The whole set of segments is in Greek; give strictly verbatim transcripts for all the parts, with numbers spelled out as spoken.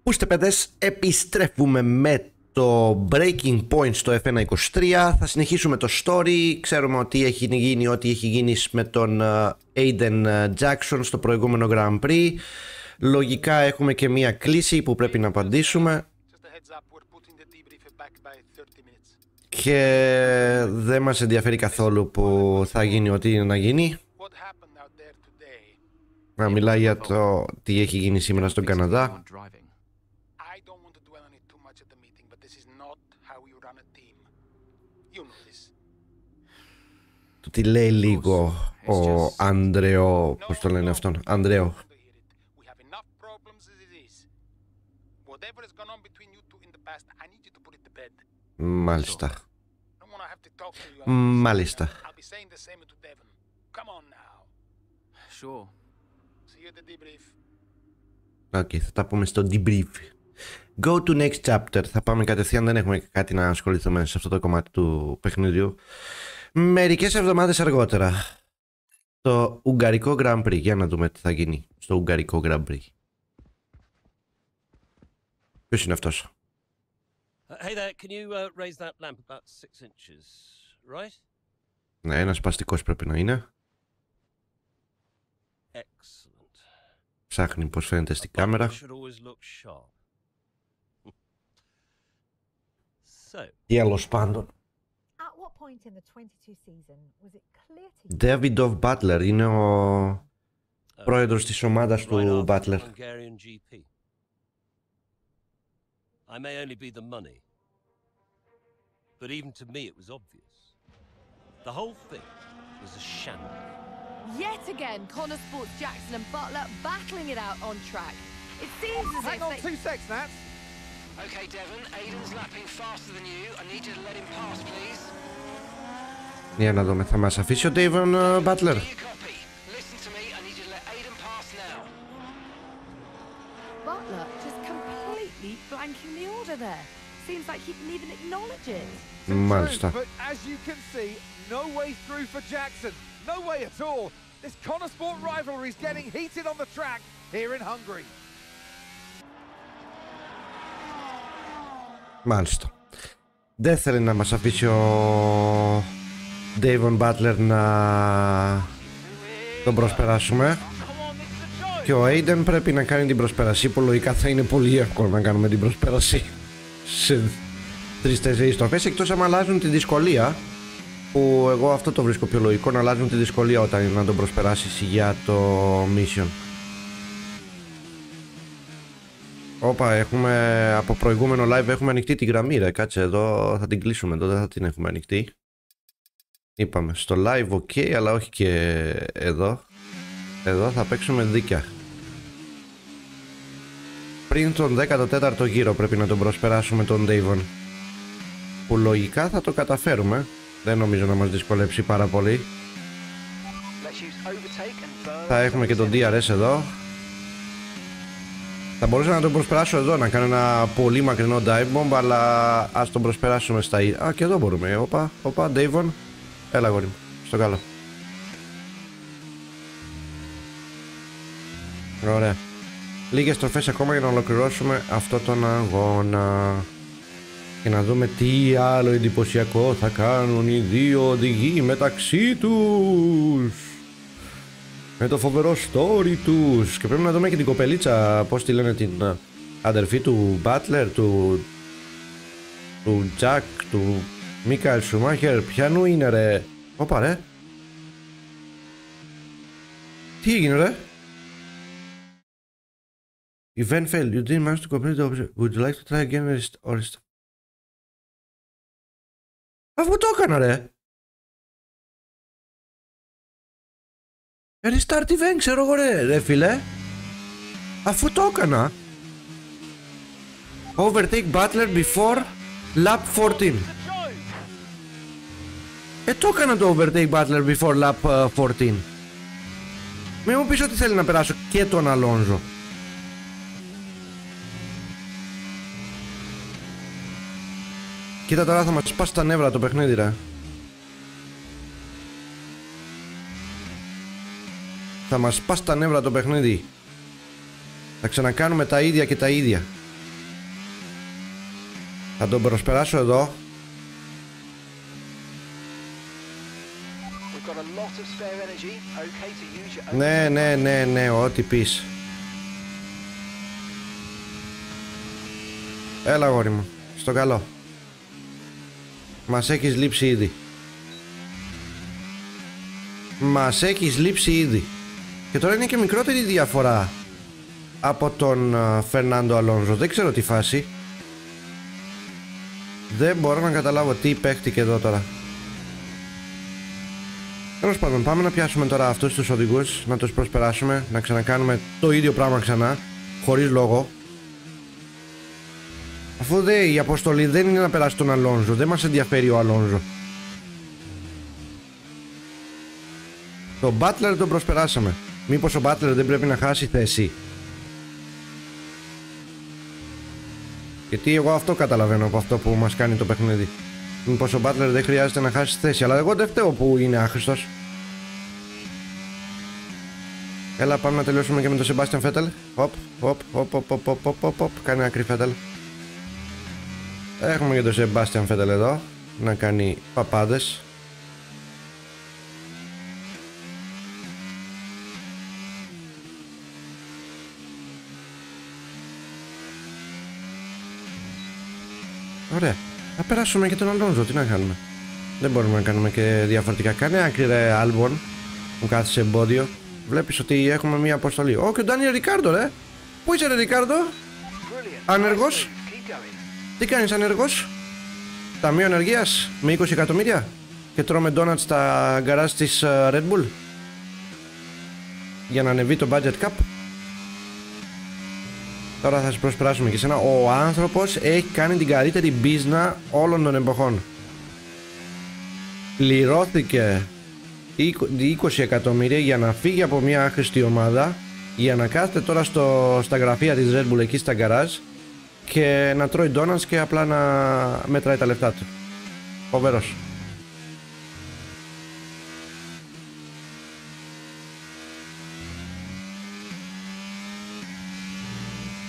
Ακούστε παιδες, επιστρέφουμε με το breaking point στο εφ ένα είκοσι τρία. Θα συνεχίσουμε το story. Ξέρουμε ότι έχει γίνει ό,τι έχει γίνει με τον Aiden Jackson στο προηγούμενο Grand Prix. Λογικά έχουμε και μία κλίση που πρέπει να απαντήσουμε. Και δεν μας ενδιαφέρει καθόλου που θα γίνει ό,τι είναι να γίνει. Να μιλάει για το τι έχει γίνει σήμερα στον Καναδά. Το τι λέει λίγο ο Ανδρέο, πώς το λένε αυτόν, Ανδρέο. Μάλιστα. Μάλιστα. Οκ, okay, θα τα πούμε στο debrief. Go to next chapter. Θα πάμε κατευθείαν, δεν έχουμε κάτι να ασχοληθούμε σε αυτό το κομμάτι του παιχνιδιού. Μερικές εβδομάδες αργότερα, το Ουγγαρικό Grand Prix. Για να δούμε τι θα γίνει στο Ουγγαρικό Grand Prix. Ποιος είναι αυτός? Hey there, can you raise that lamp about six inches, right? Ναι, ένας σπαστικός πρέπει να είναι. Excellent. Ψάχνει πως φαίνεται στην κάμερα. Ή άλλος πάντων. David Butler είναι ο πρόεδρος της ομάδας του Butler. I may only be the money, but even to me it was obvious. The whole thing was a shambles. Yet again, Connor Sport, Jackson and Butler battling it out on track. It seems as Hang if on they... two secs, Nat. Okay, Devon, Aiden's lapping faster than you. I need you to let him pass, please. Για να δούμε, θα μας αφήσει ο Devon Butler. Listen to me, I need you to let Aiden pass now. Butler just completely blanking the order there. Seems like he can even acknowledge it. Μάλιστα. But as you can see, no way through for Jackson. No way at all. This Connor Sport rivalry is getting heated on the track here in Hungary. Μάλιστα. Δεν θέλει να μας αφήσει ο Devon Butler να τον προσπεράσουμε. Και ο Aiden πρέπει να κάνει την προσπέραση, που λογικά θα είναι πολύ εύκολο να κάνουμε την προσπέραση σε τρεις τέσσερις στροφές, εκτός αν αλλάζουν τη δυσκολία, που εγώ αυτό το βρίσκω πιο λογικό, να αλλάζουν τη δυσκολία όταν είναι να τον προσπεράσεις για το mission. Όπα, έχουμε από προηγούμενο live έχουμε ανοιχτή τη γραμμή ρε, κάτσε εδώ, θα την κλείσουμε εδώ, δεν θα την έχουμε ανοιχτή. Είπαμε στο live ok, αλλά όχι και εδώ. Εδώ θα παίξουμε δίκαια. Πριν τον δέκατο τέταρτο γύρο πρέπει να τον προσπεράσουμε τον Devon, που λογικά θα το καταφέρουμε. Δεν νομίζω να μας δυσκολέψει πάρα πολύ. Θα έχουμε και τον ντι αρ ες εδώ. Θα μπορούσα να τον προσπεράσω εδώ, να κάνω ένα πολύ μακρινό dive bomb, αλλά ας τον προσπεράσουμε στα... Α, και εδώ μπορούμε. Όπα, όπα, Devon. Έλα γόρι μου, στο καλό. Ωραία. Λίγες στροφές ακόμα για να ολοκληρώσουμε αυτό τον αγώνα και να δούμε τι άλλο εντυπωσιακό θα κάνουν οι δύο οδηγοί μεταξύ τους με το φοβερό story τους. Και πρέπει να δούμε και την κοπελίτσα, πώς τη λένε, την αδερφή του Butler, του του Jack, του Μίκαελ Σουμάχερ. Ποιανού είναι ρε? Ωπα ρε, τι έγινε ρε? Event failed. You didn't manage to complete the object. Would you like to try again or restart? Αφού το έκανα ρε! Restart event, ξέρω εγώ ρε, ρε φίλε! Αφού το έκανα! Overtake Butler before lap fourteen. Ε, το έκανα το overtake Butler before lap fourteen. Μην μου πεις ότι θέλει να περάσω και τον Αλόνζο. Κοίτα τώρα, θα μας πάσει τα νεύρα το παιχνίδι ρε. Θα μας πας τα νεύρα το παιχνίδι. Θα ξανακάνουμε τα ίδια και τα ίδια. Θα τον προσπεράσω εδώ. Ναι, ναι, ναι, ναι, ό,τι πεις. Έλα αγόρι μου, στο καλό. Μας έχεις λείψει ήδη. Μας έχεις λείψει ήδη. Και τώρα είναι και μικρότερη διαφορά από τον Φερνάντο Αλόνζο. Δεν ξέρω τι φάση. Δεν μπορώ να καταλάβω τι παίχτηκε εδώ τώρα. Τέλος πάντων, πάμε να πιάσουμε τώρα αυτούς τους οδηγούς, να τους προσπεράσουμε, να ξανακάνουμε το ίδιο πράγμα ξανά, χωρίς λόγο. Αφού δε, η αποστολή δεν είναι να περάσει τον Αλόνζο, δεν μας ενδιαφέρει ο Αλόνζο. Τον Μπάτλερ τον προσπεράσαμε. Μήπως ο Μπάτλερ δεν πρέπει να χάσει θέση? Γιατί εγώ αυτό καταλαβαίνω από αυτό που μας κάνει το παιχνίδι. Μήπως ο Μπάτλερ δεν χρειάζεται να χάσει θέση, αλλά εγώ δεν φταίω που είναι άχρηστος. Έλα πάμε να τελειώσουμε και με τον Σεμπάστιαν Φέτελ. Οπ, οπ, οπ, οπ, οπ, οπ, οπ, οπ, οπ. Κάνει άκρη Φέτελ. Έχουμε και τον Σεμπάστιαν Φέτελ εδώ να κάνει παπάδες. Ωραία. Να περάσουμε και τον Αλόνζο, τι να κάνουμε. Δεν μπορούμε να κάνουμε και διαφορετικά. Κάνε άκρη ρε Άλμπον, μου κάθισε εμπόδιο. Βλέπεις ότι έχουμε μία αποστολή. Ω, και ο Ντάνιελ Ρικάρντο ρε. Πού είσαι ρε Ρικάρντο? Ανεργός. Τι κάνεις ανεργός? Ταμείο ανεργίας με είκοσι εκατομμύρια. Και τρώμε ντόνατ στα γκαράζ της uh, Red Bull. Για να ανεβεί το budget cap. Τώρα θα σας προσπεράσουμε και εσένα. Ο άνθρωπος έχει κάνει την καλύτερη μπίζνα όλων των εποχών. Πληρώθηκε είκοσι εκατομμύρια για να φύγει από μια άχρηστη ομάδα, για να κάθεται τώρα στο, στα γραφεία της Red Bull εκεί στα γκαράζ και να τρώει ντόνατς και απλά να μετράει τα λεφτά του. Φοβερός.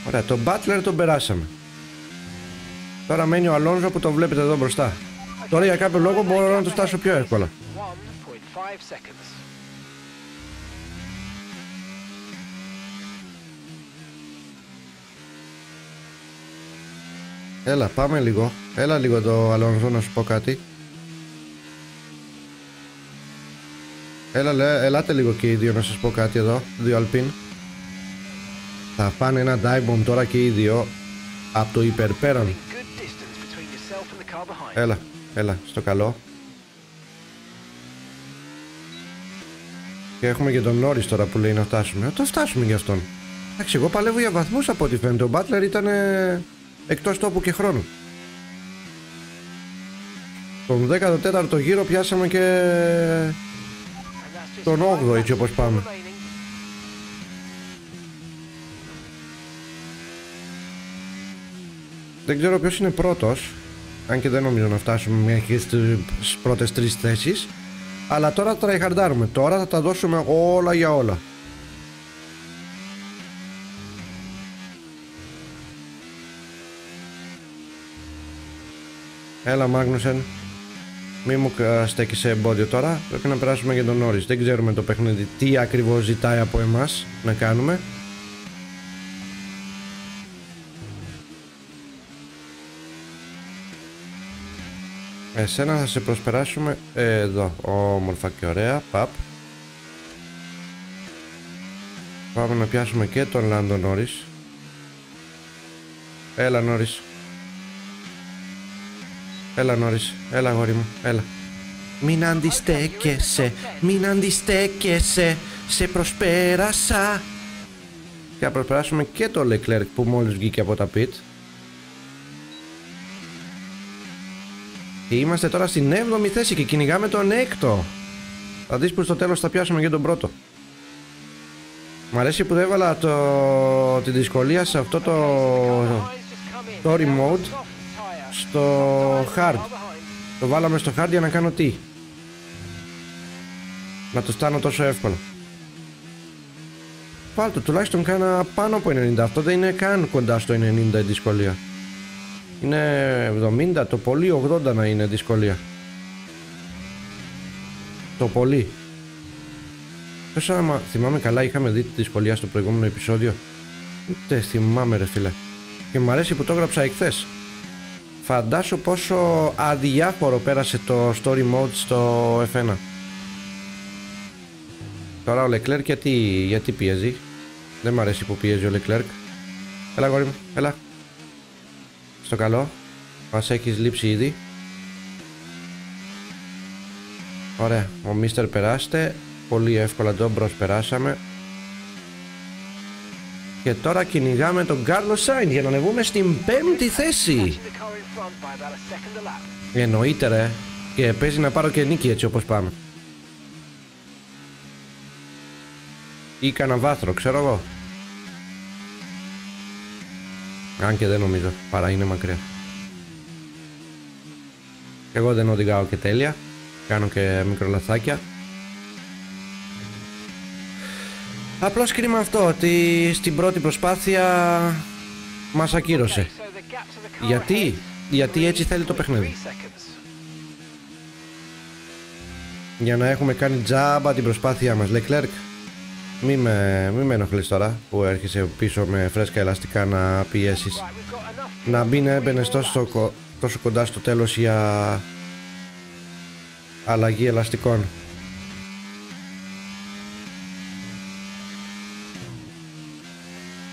Ωραία, τον Butler τον περάσαμε. Τώρα μένει ο Αλόνζο που τον βλέπετε εδώ μπροστά. Τώρα για κάποιο λόγο μπορώ να το στάσω πιο εύκολα. Έλα, πάμε λίγο. Έλα λίγο το Αλόνζο να σου πω κάτι. Έλα, ελάτε λίγο και οι δύο να σας πω κάτι εδώ. Δύο Αλπίν. Θα φάνε ένα dive bomb τώρα και οι δύο από το υπερπέραν. Έλα, έλα, στο καλό. Και έχουμε και τον Norris τώρα που λέει να φτάσουμε. Να το φτάσουμε για αυτόν. Εντάξει, εγώ παλεύω για βαθμούς από ό,τι φαίνεται. Ο Butler ήταν εκτός τόπου και χρόνου. Τον δέκατο τέταρτο γύρο πιάσαμε και τον όγδοο έτσι όπως πάμε. Δεν ξέρω ποιος είναι πρώτος, αν και δεν νομίζω να φτάσουμε στις πρώτες τρεις θέσεις. Αλλά τώρα θα τραϊχαρντάρουμε, τώρα θα τα δώσουμε όλα για όλα. Έλα Μάγνουσεν, μη μου στέκει σε εμπόδιο τώρα, πρέπει να περάσουμε για τον Norris. Δεν ξέρουμε το παιχνίδι τι ακριβώς ζητάει από εμάς να κάνουμε. Εσένα θα σε προσπεράσουμε εδώ, όμορφα και ωραία, παπ. Πάμε να πιάσουμε και τον Lando Norris. Έλα Norris. Έλα Norris, έλα αγόρι μου, έλα. Μην αντιστέκεσαι, μην αντιστέκεσαι, σε προσπέρασα. Και θα προσπεράσουμε και τον Leclerc που μόλις βγήκε από τα pit. Και είμαστε τώρα στην έβδομη θέση και κυνηγάμε τον έκτο. Θα δεις που στο τέλος θα πιάσουμε και τον πρώτο. Μ' αρέσει που δεν έβαλα το... τη δυσκολία σε αυτό το story mode στο hard. Το βάλαμε στο hard για να κάνω τι? Να το στάνω τόσο εύκολα. φάλτο, τουλάχιστον κάνα πάνω από ενενήντα. Αυτό δεν είναι καν κοντά στο ενενήντα η δυσκολία. Είναι εβδομήντα, το πολύ ογδόντα να είναι δυσκολία. Το πολύ. Τόσο άμα θυμάμαι καλά είχαμε δει τη δυσκολία στο προηγούμενο επεισόδιο. Ούτε θυμάμαι ρε φίλε. Και μου αρέσει που το έγραψα εχθές. Φαντάσου πόσο αδιάφορο πέρασε το story mode στο εφ ένα. Τώρα ο Leclerc γιατί, γιατί πιέζει. Δεν μου αρέσει που πιέζει ο Leclerc. Έλα γόρι μου, έλα. Στο καλό. Μας έχεις λείψει ήδη. Ωραία, ο Μίστερ περάστε. Πολύ εύκολα τον προσπεράσαμε. Και τώρα κυνηγάμε τον Carlos Sainz για να ανεβούμε στην πέμπτη θέση. Εννοείται ρε. Και παίζει να πάρω και νίκη έτσι όπως πάμε. Ή κάνα βάθρο, ξέρω εγώ. Αν και δεν νομίζω, παρά είναι μακριά. Εγώ δεν οδηγάω και τέλεια. Κάνω και μικρολαθάκια. Απλώς κρίμα αυτό ότι στην πρώτη προσπάθεια μας ακύρωσε. Γιατί, γιατί έτσι θέλει το παιχνίδι. Για να έχουμε κάνει τζάμπα την προσπάθειά μας. Leclerc, μη με, μη με ενοχλείς τώρα που έρχεσαι πίσω με φρέσκα ελαστικά να πιέσεις. Να μην έμπαινες τόσο, τόσο κοντά στο τέλος για αλλαγή ελαστικών.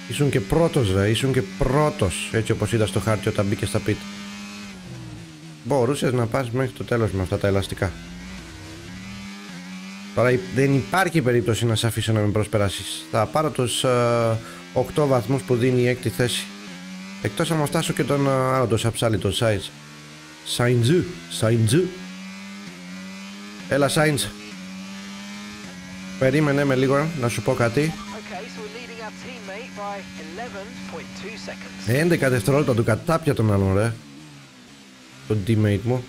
Ήσουν και πρώτος ρε, ήσουν και πρώτος έτσι όπως είδα στο χάρτη όταν μπήκε στα πιτ. Μπορούσες να πας μέχρι το τέλος με αυτά τα ελαστικά. Τώρα δεν υπάρχει περίπτωση να σε αφήσω να με προσπεράσεις. Θα πάρω τους ε, οκτώ βαθμούς που δίνει η έκτη θέση. Εκτός αν φτάσω και τον άλλο ε, το σαψάλι, τον Sainz. Sainz, Sainz. Έλα Sainz. Περίμενε με λίγο να σου πω κάτι. έντεκα δευτερόλεπτα του κατάπια τον άλλον ρε. Τον teammate μου.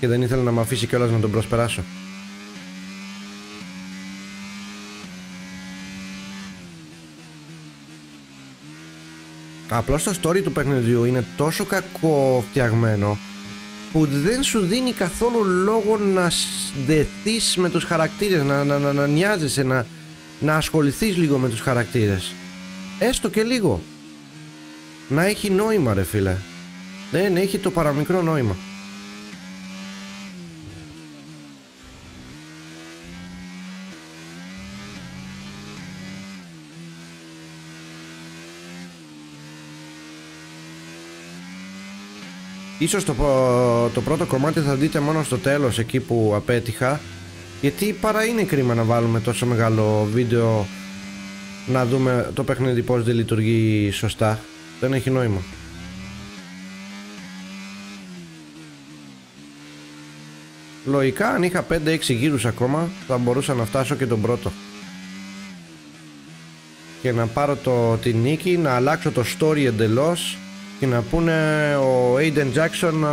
Και δεν ήθελα να με αφήσει κιόλας να τον προσπεράσω. Απλώς το story του παιχνιδιού είναι τόσο κακό φτιαγμένο που δεν σου δίνει καθόλου λόγο να συνδεθείς με τους χαρακτήρες, να, να, να, να νοιάζεσαι, να, να ασχοληθείς λίγο με τους χαρακτήρες. Έστω και λίγο. Να έχει νόημα ρε φίλε. Δεν έχει το παραμικρό νόημα. Ίσως το, το πρώτο κομμάτι θα δείτε μόνο στο τέλος εκεί που απέτυχα. Γιατί παρά είναι κρίμα να βάλουμε τόσο μεγάλο βίντεο να δούμε το παιχνίδι πως δεν λειτουργεί σωστά. Δεν έχει νόημα. Λογικά αν είχα πέντε έξι γύρους ακόμα θα μπορούσα να φτάσω και τον πρώτο. Και να πάρω το, τη νίκη, να αλλάξω το story εντελώς. Και να πούνε ο Aiden Jackson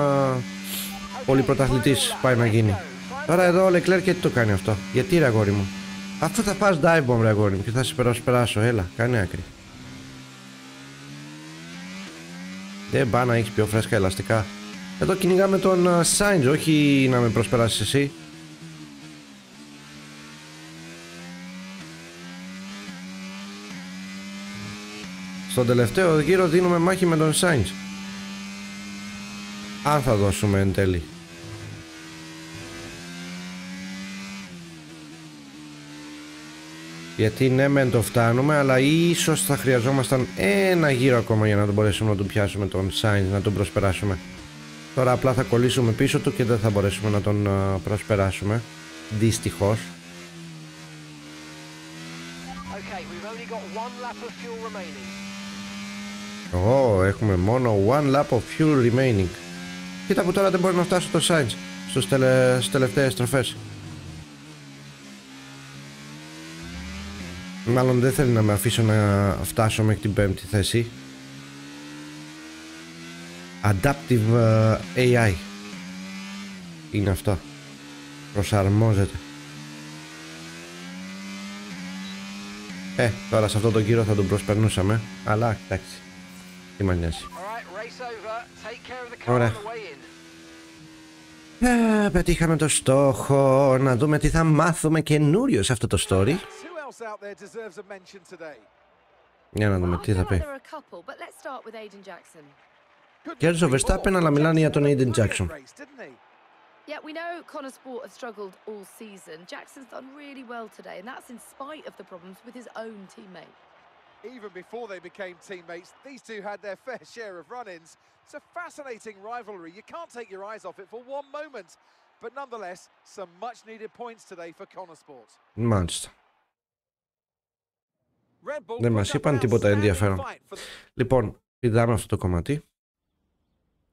πολυπρωταθλητής πάει να γίνει. Τώρα εδώ ο Leclerc γιατί το κάνει αυτό. Γιατί ρε αγόρι μου. Αυτό θα πας dive bomb ρε αγόρι μου και θα σε περάσω. Έλα κάνε άκρη. Δεν πάει να έχεις πιο φρέσκα ελαστικά. Εδώ κυνηγάμε τον Sainz, όχι να με προσπεράσεις εσύ. Στον τελευταίο γύρο δίνουμε μάχη με τον Sainz. Αν θα δώσουμε εν τέλει. Γιατί ναι μεν το φτάνουμε, αλλά ίσως θα χρειαζόμασταν ένα γύρο ακόμα για να τον μπορέσουμε να τον πιάσουμε τον Sainz, να τον προσπεράσουμε. Τώρα απλά θα κολλήσουμε πίσω του και δεν θα μπορέσουμε να τον προσπεράσουμε. Δυστυχώς. Okay, we've only got one lap of fuel remaining. Ω, oh, έχουμε μόνο one lap of fuel remaining. Κοίτα που τώρα δεν μπορεί να φτάσει το Sainz στους τελε... τελευταίες στροφές. Μάλλον δεν θέλει να με αφήσω να φτάσω μέχρι την πέμπτη θέση. Adaptive uh, έι άι είναι αυτό. Προσαρμόζεται. Ε, τώρα σε αυτό το γύρο θα τον προσπερνούσαμε, αλλά εντάξει, τι μας νοιάζει. Ωραία. Ε, πετύχαμε το στόχο, να δούμε τι θα μάθουμε καινούριο σε αυτό το story. Για να δούμε τι θα πει. Κέρδισε ο Verstappen, αλλά μιλάνε για τον Aiden Jackson. Yeah, we know Connor Sport have struggled all season. Jackson's done really well today, and that's in spite of the problems with his own teammate. Even before they became teammates, these two had their fair share of run-ins. It's a fascinating rivalry. You can't take your eyes off it for one moment. But nonetheless, some much-needed points today for Connor Sport. Μάλιστα. Δεν μας είπαν τίποτα ενδιαφέρον. Λοιπόν, πηδάμε αυτό το κομμάτι.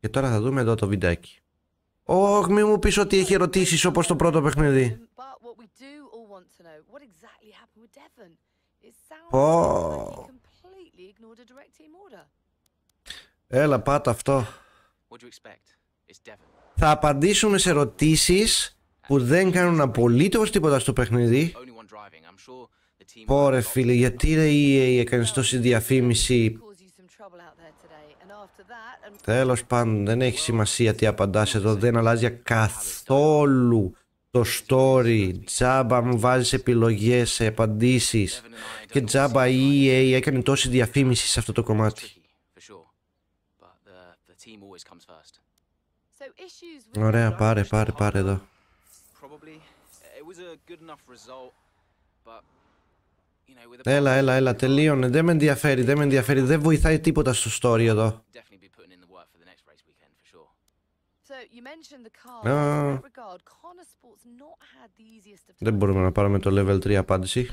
Και τώρα θα δούμε εδώ το βιντεάκι. Ωχ, μη μου πεις ότι έχει ερωτήσεις όπως το πρώτο παιχνίδι. Ω. Έλα, πάτα αυτό. Θα απαντήσουμε σε ερωτήσεις που δεν κάνουν απολύτως τίποτα στο παιχνίδι. Πόρε φίλε, γιατί ρε η ι έι έκανε τόση διαφήμιση. Τέλος πάντων, δεν έχει σημασία τι απαντάς εδώ, δεν αλλάζει καθόλου το story. Τζάμπα μου βάζεις επιλογές σε απαντήσεις και τζάμπα η ι έι έκανε τόση διαφήμιση σε αυτό το κομμάτι. Ωραία, πάρε, πάρε, πάρε εδώ. Έλα, έλα, έλα, τελείωνε. Δεν με ενδιαφέρει, δεν με ενδιαφέρει. Δεν βοηθάει τίποτα στο story εδώ. Α, δεν μπορούμε να πάρουμε το level τρία απάντηση.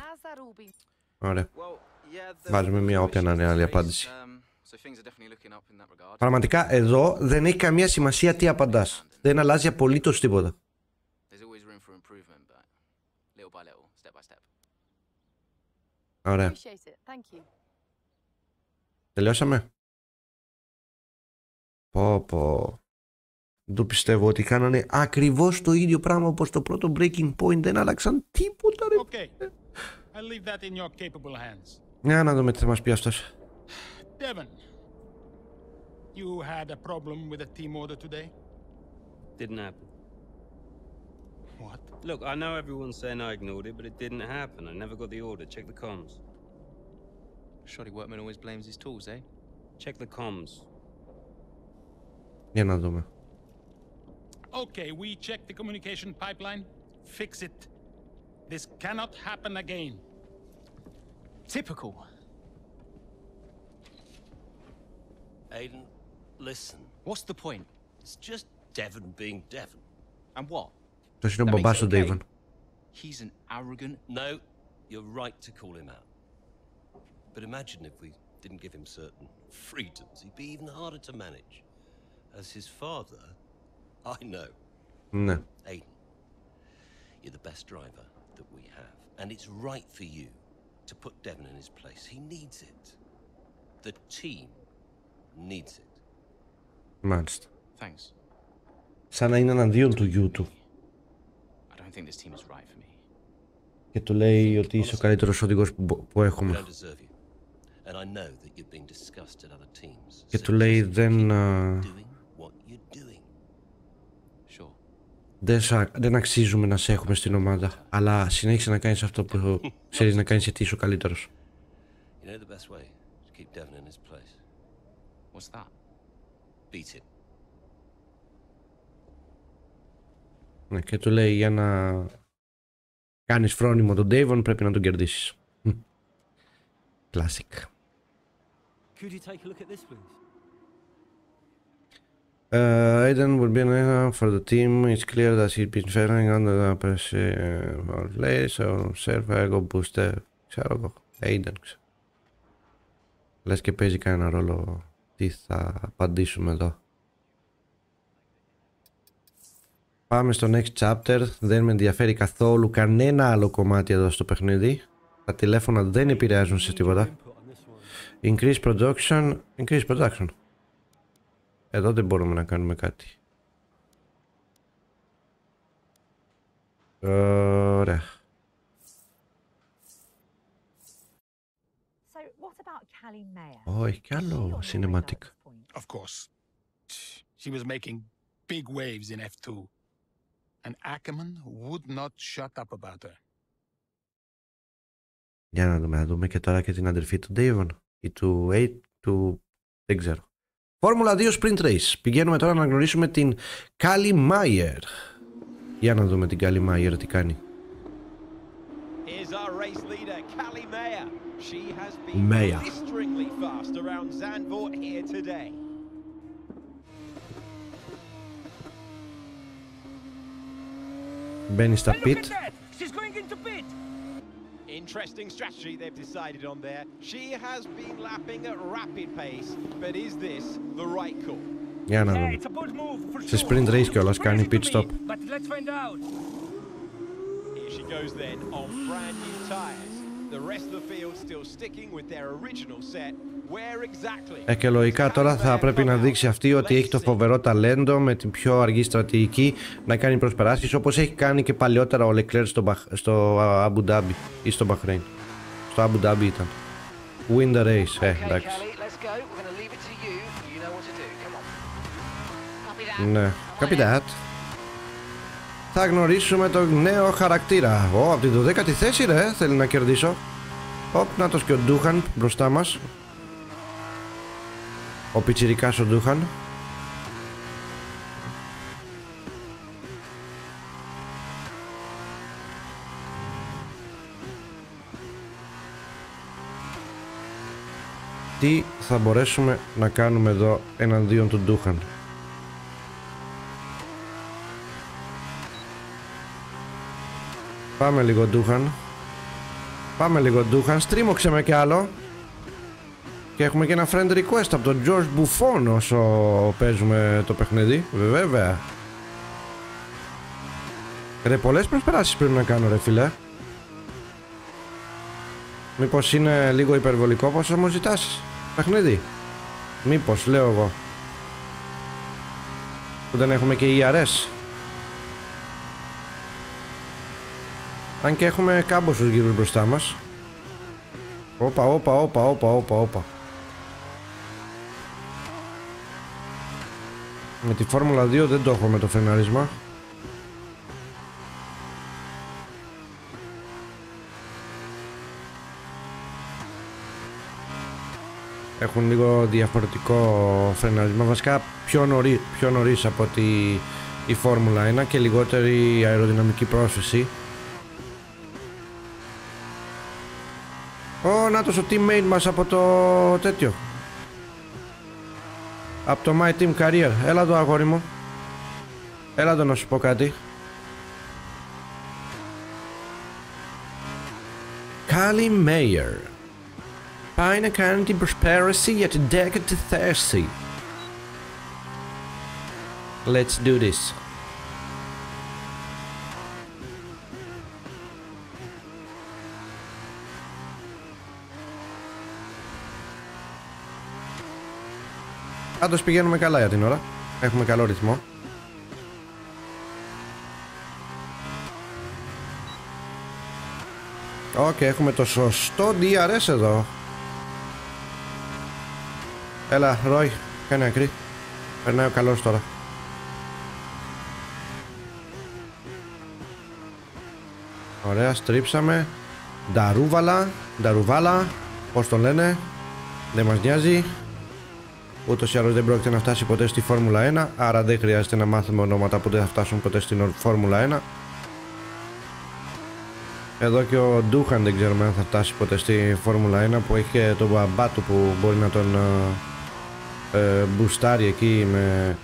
Ωραία. Βάζουμε μια όποια να είναι άλλη απάντηση. Πραγματικά εδώ δεν έχει καμία σημασία τι απαντάς. Δεν αλλάζει απολύτως τίποτα. Ωραία. Τελειώσαμε. Πω πω. Δεν το πιστεύω ότι κάνανε ακριβώς το ίδιο πράγμα όπως το πρώτο breaking point. Δεν άλλαξαν τίποτα ρε. Okay. I'll leave that in your capable hands. Για να δούμε τι θα μας πει αυτός. Devon, you had a problem with a team order today? Didn't happen. What? Look, I know everyone's saying I ignored it, but it didn't happen. I never got the order. Check the comms. Shoddy workman always blames his tools, eh? Check the comms. Yeah, no, no. Okay, we checked the communication pipeline. Fix it. This cannot happen again. Typical. Aiden, listen. What's the point? It's just Devon being Devon. And what? That's no babasso, Devon. He's an arrogant. No, you're right to call him out. But imagine if we didn't give him certain freedoms, he'd be even harder to manage. As his father, I know. No. Aiden, you're the best driver that we have, and it's right for you to put Devon in his place. He needs it. The team needs it. Manst. Thanks. Σαν να είναι εναντίον του γιού του. Και του λέει ότι είσαι ο καλύτερος οδηγός που έχουμε. Και του λέει δεν... Δεν αξίζουμε να σε έχουμε στην ομάδα, αλλά συνέχισε να κάνεις αυτό που ξέρεις να κάνεις γιατί είσαι ο καλύτερος. Και του λέει για να κάνεις φρόνιμο τον Devon πρέπει να τον κερδίσεις. Classic. Aiden will be an error for the team. It's clear that he's been failing under the pressure. So, serve ego booster. Ξέρω εγώ. Aiden. Λες και παίζει κανένα ρόλο τι θα απαντήσουμε εδώ. Πάμε στο next chapter, δεν με ενδιαφέρει καθόλου κανένα άλλο κομμάτι εδώ στο παιχνίδι. Τα τηλέφωνα δεν επηρεάζουν σε τίποτα. Increase production, increase production. Εδώ δεν μπορούμε να κάνουμε κάτι. Ωραία. Oi, Carlo, cinematic. Of course. She was making big waves in F two. And Ackerman would not shut up about her. Για να δούμε, θα δούμε και τώρα και την αδερφή του Devon ή του Aiden, του... δεν ξέρω. Φόρμουλα δύο Sprint Race. Πηγαίνουμε τώρα να γνωρίσουμε την Callie Mayer. Για να δούμε την Callie Mayer τι κάνει. Mayer. Μπαίνει στα pit. Interesting strategy they've decided on there. She has been lapping at rapid pace, but is this the right call? Yeah, no. It's a bold move for sure. Sprint race κιόλας, κάνει pit stop. But let's find out. Here she goes then on brand new tires. The rest of the field still sticking with their original set. Where exactly? Ε, και λογικά τώρα θα πρέπει να δείξει αυτή ότι έχει το φοβερό ταλέντο με την πιο αργή στρατηγική να κάνει προσπεράσεις, όπως έχει κάνει και παλαιότερα ο Λεκλέρ στο, Μπαχ... στο Abu Dhabi ή στο Bahrain. Στο Abu Dhabi ήταν. Win the race, ε, εντάξει. Ναι, copy that. Θα γνωρίσουμε τον νέο χαρακτήρα. Ω, oh, από την δωδέκατη θέση ρε, θέλει να κερδίσω. Οπ, να το και ο Doohan μπροστά μας. Ο πιτσιρικάς ο Doohan. Τι θα μπορέσουμε να κάνουμε εδώ εναντίον του Doohan. Πάμε λίγο Doohan. Πάμε λίγο Doohan, στρίμωξε με κι άλλο. Και έχουμε και ένα friend request από τον George Buffon όσο παίζουμε το παιχνίδι. Βέβαια. Ρε πολλές προσπεράσεις πρέπει να κάνω ρε φίλε. Μήπως είναι λίγο υπερβολικό πόσο μου ζητάς παιχνίδι. Μήπως λέω εγώ. Που δεν έχουμε και ι αρ ες. Αν και έχουμε κάμποσους γύρω μπροστά μας. Όπα όπα όπα όπα όπα όπα. Με τη Φόρμουλα δύο δεν το έχω με το φρενάρισμα. Έχουν λίγο διαφορετικό φρενάρισμα. Βασικά πιο νωρίς, πιο νωρίς από τη η Φόρμουλα ένα και λιγότερη αεροδυναμική πρόσφυση. Ω, νάτος ο teammate μας από το τέτοιο. Από το My Team Career. Έλα εδώ αγόρι μου. Έλα εδώ να σου πω κάτι. Callie Mayer. Πάει να κάνει την προσπέραση για την δέκατη θέση. Let's do this. Άντως πηγαίνουμε καλά για την ώρα. Έχουμε καλό ρυθμό. Οκ, okay, έχουμε το σωστό ντι αρ ες εδώ. Έλα, Roy, κάνε ακρί. Περνάει ο καλός τώρα. Ωραία, στρίψαμε. Νταρούβαλα, Νταρουβάλα, πώς τον λένε. Δεν μας νοιάζει. Ούτως ή άλλως δεν πρόκειται να φτάσει ποτέ στη Φόρμουλα ένα, άρα δεν χρειάζεται να μάθουμε ονόματα που δεν θα φτάσουν ποτέ στην Φόρμουλα ένα. Εδώ και ο Doohan δεν ξέρουμε αν θα φτάσει ποτέ στη Φόρμουλα ένα, που έχει και τον μπαμπά του που μπορεί να τον ε, μπουστάρει εκεί με,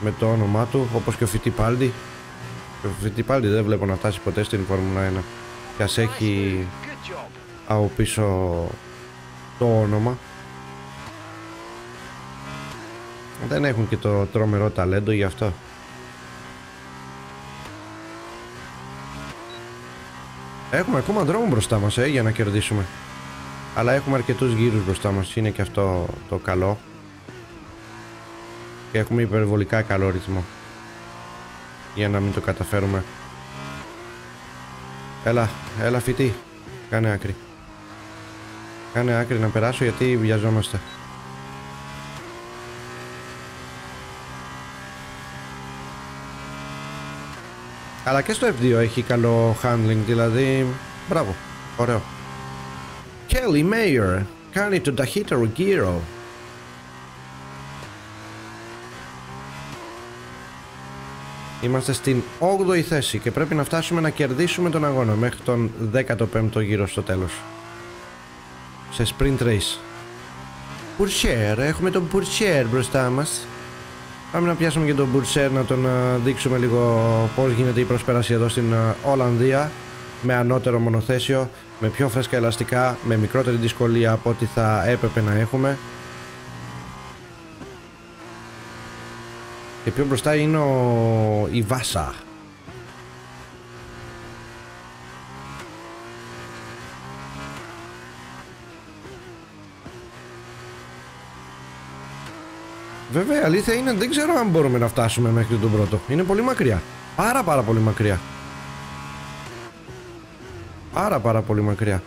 με το όνομά του, όπως και ο Φιτιπάλντι. Ο Φιτιπάλντι δεν βλέπω να φτάσει ποτέ στην Φόρμουλα ένα και ας έχει από πίσω το όνομα. Δεν έχουν και το τρομερό ταλέντο γι' αυτό. Έχουμε ακόμα δρόμο μπροστά μας ε, για να κερδίσουμε. Αλλά έχουμε αρκετούς γύρους μπροστά μας. Είναι και αυτό το καλό. Και έχουμε υπερβολικά καλό ρυθμό για να μην το καταφέρουμε. Έλα, έλα φυτί. Κάνε άκρη. Κάνε άκρη να περάσω γιατί βιαζόμαστε. Αλλά και στο εφ δύο έχει καλό handling, δηλαδή. Μπράβο, ωραίο. Callie Mayer κάνει τον ταχύτερο γύρο. Είμαστε στην όγδοη θέση και πρέπει να φτάσουμε να κερδίσουμε τον αγώνα μέχρι τον δέκατο πέμπτο γύρο στο τέλος. Σε sprint race. Πουρσέρ, έχουμε τον Πουρσέρ μπροστά μας. Πάμε να πιάσουμε και τον Πουρσέρ να τον δείξουμε λίγο πώς γίνεται η προσπέραση εδώ στην Ολλανδία. Με ανώτερο μονοθέσιο, με πιο φρέσκα ελαστικά, με μικρότερη δυσκολία από ό,τι θα έπρεπε να έχουμε. Και πιο μπροστά είναι ο... η Βάσα. Βέβαια η αλήθεια είναι δεν ξέρω αν μπορούμε να φτάσουμε μέχρι τον πρώτο. Είναι πολύ μακριά. Πάρα πάρα πολύ μακριά. Πάρα πάρα πολύ μακριά.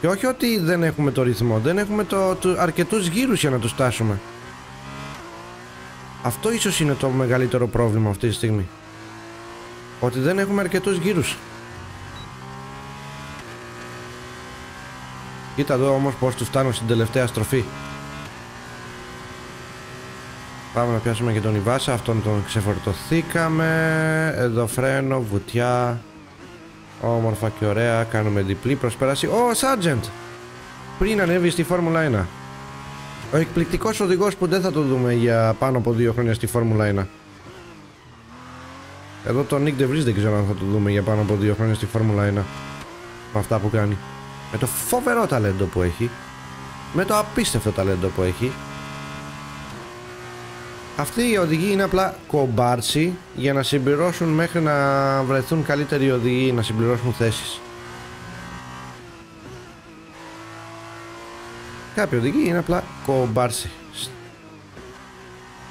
Και όχι ότι δεν έχουμε το ρυθμό. Δεν έχουμε το, το, αρκετούς γύρους για να τους φτάσουμε. Αυτό ίσως είναι το μεγαλύτερο πρόβλημα αυτή τη στιγμή. Ότι δεν έχουμε αρκετούς γύρους. Κοίτα εδώ όμως πως τους φτάνω στην τελευταία στροφή. Πάμε να πιάσουμε και τον Ιβάσα. Αυτόν τον ξεφορτωθήκαμε. Εδώ φρένο, βουτιά. Όμορφα και ωραία. Κάνουμε διπλή προσπέραση. Ο Sergeant! Πριν ανέβει στη Φόρμουλα ένα. Ο εκπληκτικός οδηγός που δεν θα το δούμε για πάνω από δύο χρόνια στη Φόρμουλα ένα. Εδώ τον Nick De Vries δεν ξέρω αν θα το δούμε για πάνω από δύο χρόνια στη Φόρμουλα ένα. Με αυτά που κάνει. Με το φοβερό ταλέντο που έχει. Με το απίστευτο ταλέντο που έχει. Αυτοί οι οδηγοί είναι απλά κομπάρσι για να συμπληρώσουν μέχρι να βρεθούν καλύτεροι οδηγοί, να συμπληρώσουν θέσεις. Κάποιοι οδηγοί είναι απλά κομπάρσι.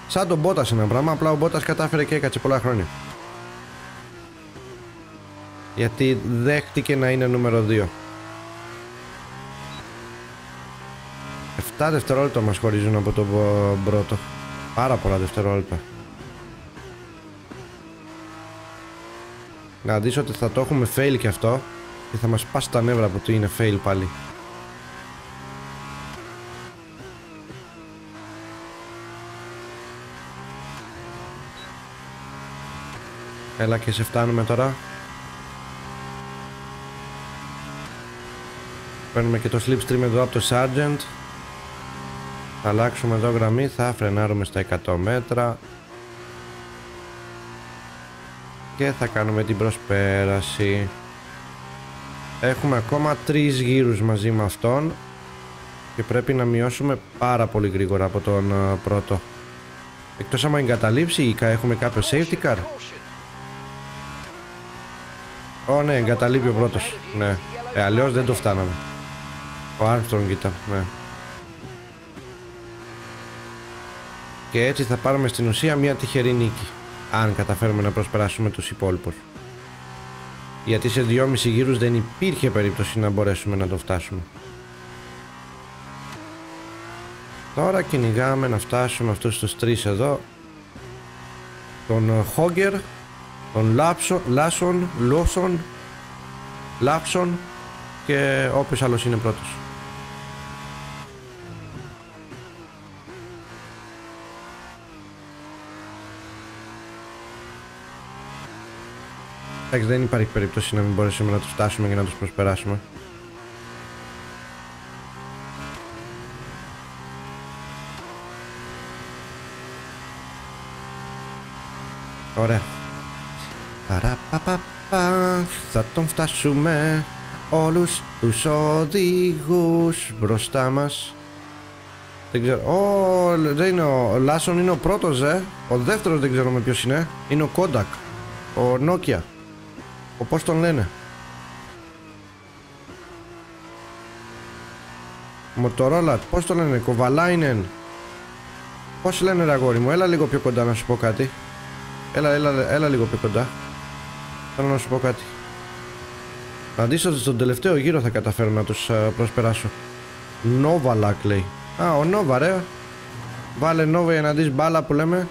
Σαν τον Μπότας ένα πράγμα, απλά ο Μπότας κατάφερε και έκατσε πολλά χρόνια. Γιατί δέχτηκε να είναι νούμερο δύο. εφτά δευτερόλεπτα μας χωρίζουν από τον πρώτο. Πάρα πολλά δευτερόλεπτα. Να δεις ότι θα το έχουμε fail και αυτό και θα μας πάσει τα νεύρα που το είναι fail πάλι. Έλα και σε φτάνουμε τώρα. Παίρνουμε και το slipstream εδώ από το Sergeant. Θα αλλάξουμε εδώ γραμμή, θα φρενάρουμε στα εκατό μέτρα και θα κάνουμε την προσπέραση. Έχουμε ακόμα τρεις γύρους μαζί με αυτόν και πρέπει να μειώσουμε πάρα πολύ γρήγορα από τον πρώτο. Εκτός άμα εγκαταλείψει ή έχουμε κάποιο safety car. Ω ναι, εγκαταλείπει ο πρώτος, ναι, ε, αλλιώς δεν το φτάναμε. Ο Armstrong ήταν, ναι. Και έτσι θα πάρουμε στην ουσία μια τυχερή νίκη. Αν καταφέρουμε να προσπεράσουμε τους υπόλοιπους. Γιατί σε δυόμισι γύρους δεν υπήρχε περίπτωση να μπορέσουμε να το φτάσουμε. Τώρα κυνηγάμε να φτάσουμε αυτούς τους τρεις εδώ. Τον Χόγκερ, τον Λάψο, Λάσον, Λόσον, Λάψον και όποιος άλλος είναι πρώτος. Εντάξει, δεν υπάρχει περίπτωση να μην μπορέσουμε να τους φτάσουμε και να τους προσπεράσουμε. Ωραία. Παραπαπαπα, θα τον φτάσουμε. Όλους τους οδηγούς μπροστά μας. Δεν ξέρω, ο, δεν είναι ο, ο Λάσον είναι ο πρώτος, ε. Ο δεύτερος δεν ξέρουμε ποιος είναι. Είναι ο Κόντακ, ο Νόκια. Ο πώς τον λένε. Μοτορόλα, πώς τον λένε, Kovalainnen. Πώς λένε ρε αγόρι μου, έλα λίγο πιο κοντά να σου πω κάτι. Έλα, έλα, έλα λίγο πιο κοντά. Θέλω να σου πω κάτι. Αντίστοιχα στον τελευταίο γύρο θα καταφέρω να τους uh, προσπεράσω. Νόβα Λάκλεϊ. Α, ο Νόβα ρε. Βάλε Νόβα για να δεις μπάλα που λέμε.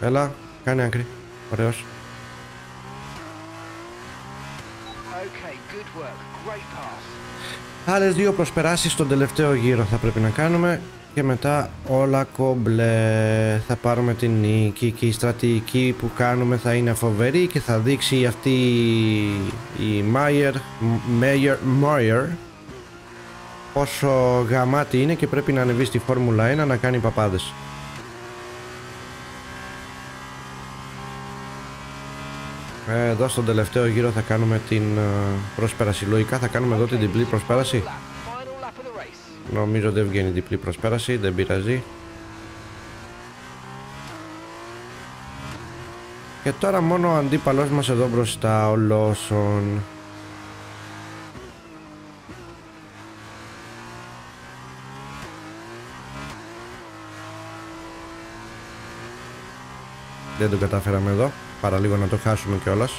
Έλα, κάνε άκρη. Ωραίος. Άλλες δύο προσπεράσεις στον τελευταίο γύρο θα πρέπει να κάνουμε και μετά όλα κομπλε. Θα πάρουμε την νίκη και η στρατηγική που κάνουμε θα είναι φοβερή και θα δείξει αυτή η Mayer, Mayer, Mayer πόσο γαμάτη είναι και πρέπει να ανεβεί στη Φόρμουλα ένα να κάνει παπάδες. Εδώ στον τελευταίο γύρο θα κάνουμε την προσπέραση. Λογικά θα κάνουμε εδώ την διπλή προσπέραση. Νομίζω δεν βγαίνει διπλή προσπέραση, δεν πειράζει. Και τώρα μόνο ο αντίπαλός μας εδώ μπροστά, ο Λόσον. Δεν το καταφέραμε εδώ. Παρά λίγο να το χάσουμε κιόλας.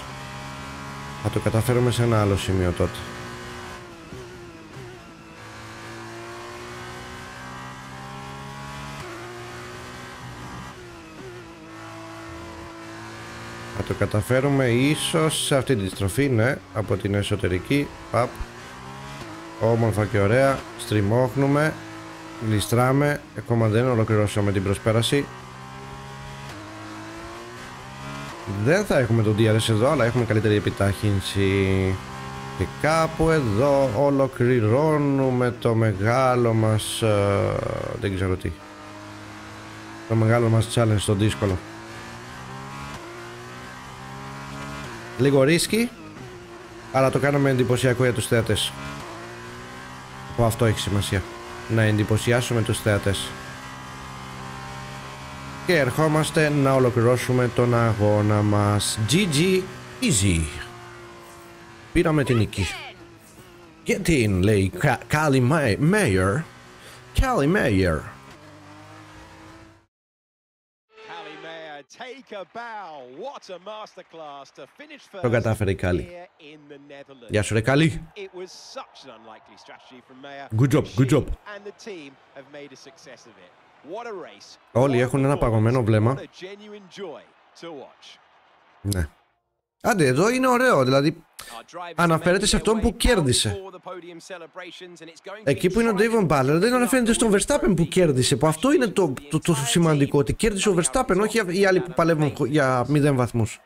Θα το καταφέρουμε σε ένα άλλο σημείο τότε. Θα το καταφέρουμε ίσως σε αυτή τη στροφή, ναι, από την εσωτερική. Παπ. Όμορφα και ωραία. Στριμώχνουμε. Γλιστράμε. Ακόμα δεν ολοκληρώσαμε την προσπέραση. Δεν θα έχουμε τον ντι αρ ες εδώ, αλλά έχουμε καλύτερη επιτάχυνση. Και κάπου εδώ ολοκληρώνουμε το μεγάλο μας... Ε, δεν ξέρω τι. Το μεγάλο μας challenge στο δύσκολο. Λίγο ρίσκι, αλλά το κάναμε εντυπωσιακό για τους θεατές. Που αυτό έχει σημασία. Να εντυπωσιάσουμε τους θεατές. Και ερχόμαστε να ολοκληρώσουμε τον αγώνα μας. τζι τζι Easy. Πήραμε την νίκη. Get in, λέει Callie Mayer. Callie Mayer. Το κατάφερε η Callie. Γεια σου ρε Callie. Good job, good job. Όλοι έχουν ένα παγωμένο βλέμμα. Ναι. Άντε, εδώ είναι ωραίο. Δηλαδή, αναφέρεται σε αυτόν που κέρδισε. Εκεί που είναι ο Devon Butler, δεν αναφέρεται στον Verstappen που κέρδισε. Που αυτό είναι το, το, το σημαντικό. Ότι κέρδισε ο Verstappen, όχι οι άλλοι που παλεύουν για μηδέν βαθμούς.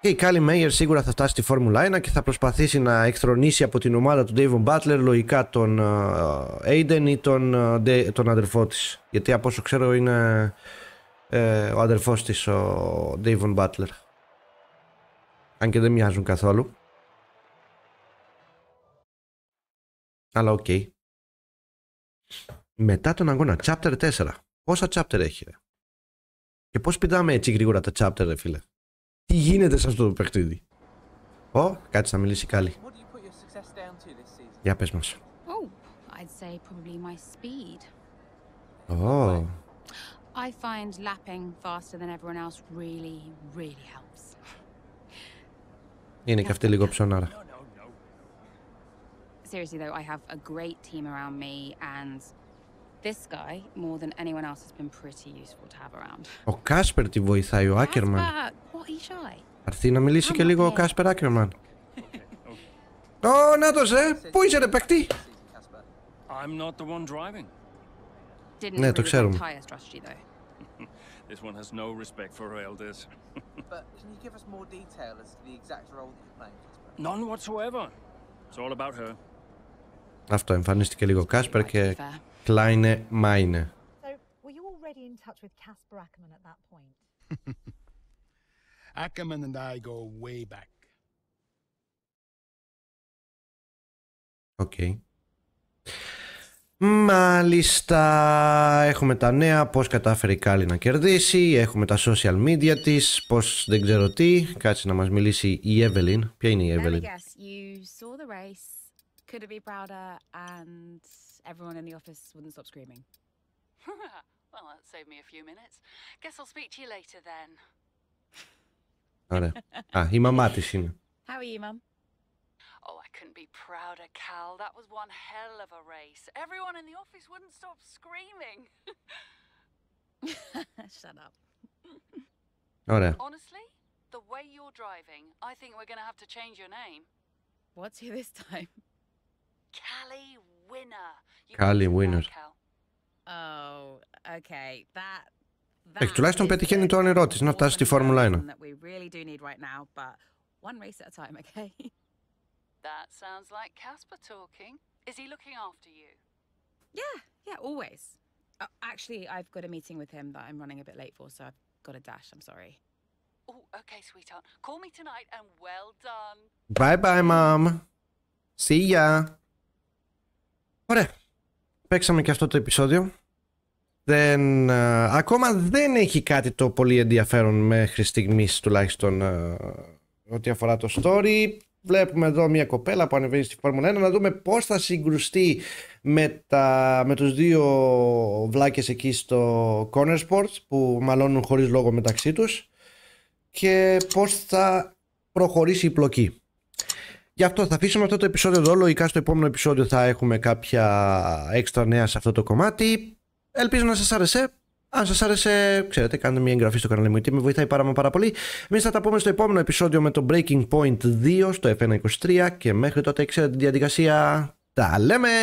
Και η Callie Mayer σίγουρα θα φτάσει στη Φόρμουλα ένα και θα προσπαθήσει να εκθρονήσει από την ομάδα του Devon Butler λογικά τον uh, Aiden ή τον, uh, τον αδερφό της. Γιατί από όσο ξέρω είναι ε, ο αδερφός της ο Devon Butler. Αν και δεν μοιάζουν καθόλου. Αλλά οκ. Okay. Μετά τον αγώνα, chapter τέσσερα. Πόσα chapter έχει ρε? Και πώς πηδάμε έτσι γρήγορα τα chapter ρε φίλε? Τι γίνεται σε αυτό το παιχνίδι? Ω, κάτσε να μιλήσει Callie. Για πες μας. Ω. Είναι και αυτή λίγο ψωνάρα. Ο Κάσπερ τη βοηθάει, ο Άκερμαν. Αρθεί να μιλήσει και λίγο ο Κάσπερ Άκερμαν. Ω, νάτος ρε, πού είσαι ρε παιχτή? Ναι, το ξέρουμε. Αυτό, εμφανίστηκε λίγο ο Κάσπερ και Kleine Meine. So, were you already in touch with Casper Ackerman at that point? Ackerman and I go way back. Okay. Μάλιστα, έχουμε τα νέα, πώς κατάφερε η Callie να κερδίσει, έχουμε τα social media της, πώς δεν ξέρω τι. Κάτσε να μας μιλήσει η Evelyn. Ποια είναι η Evelyn? everyone in the office wouldn't stop screaming. Well, that saved me a few minutes. Guess I'll speak to you later then. Ωραία. Α, η μαμά της είναι. How are you, Mum? Oh, I couldn't be prouder, Cal. That was one hell of a race. Everyone in the office wouldn't stop screaming. Shut up. Ωραία. Honestly, the way you're driving, I think we're going to have to change your name. What's here this time? Callie Winner. Callie Winner. Oh, okay. That Έχει τουλάχιστον πετυχαίνει το όνειρό της να φτάσει στη Φόρμουλα ένα. That sounds like Casper talking. Is he looking after you? Yeah, yeah, always. Oh, actually, I've got a meeting with him that I'm running a bit late for, so I've got a dash. I'm sorry. Oh, okay, sweetheart. Call me tonight and well done. Bye bye, Mom. See ya. Ωραία. Παίξαμε και αυτό το επεισόδιο. Δεν, α, ακόμα δεν έχει κάτι το πολύ ενδιαφέρον μέχρι στιγμής, τουλάχιστον α, ό,τι αφορά το story. Βλέπουμε εδώ μια κοπέλα που ανεβαίνει στη Φόρμουλα ένα, να δούμε πώς θα συγκρουστεί με, τα, με τους δύο βλάκες εκεί στο Connor Sport που μαλώνουν χωρίς λόγο μεταξύ τους και πώς θα προχωρήσει η πλοκή. Γι' αυτό θα αφήσουμε αυτό το επεισόδιο εδώ, λογικά στο επόμενο επεισόδιο θα έχουμε κάποια έξτρα νέα σε αυτό το κομμάτι. Ελπίζω να σας άρεσε. Αν σας άρεσε, ξέρετε, κάντε μια εγγραφή στο κανάλι μου, γιατί με βοηθάει πάρα, πάρα πολύ. Εμείς θα τα πούμε στο επόμενο επεισόδιο με το Breaking Point δύο στο F one twenty-three και μέχρι τότε ξέρετε τη διαδικασία. Τα λέμε!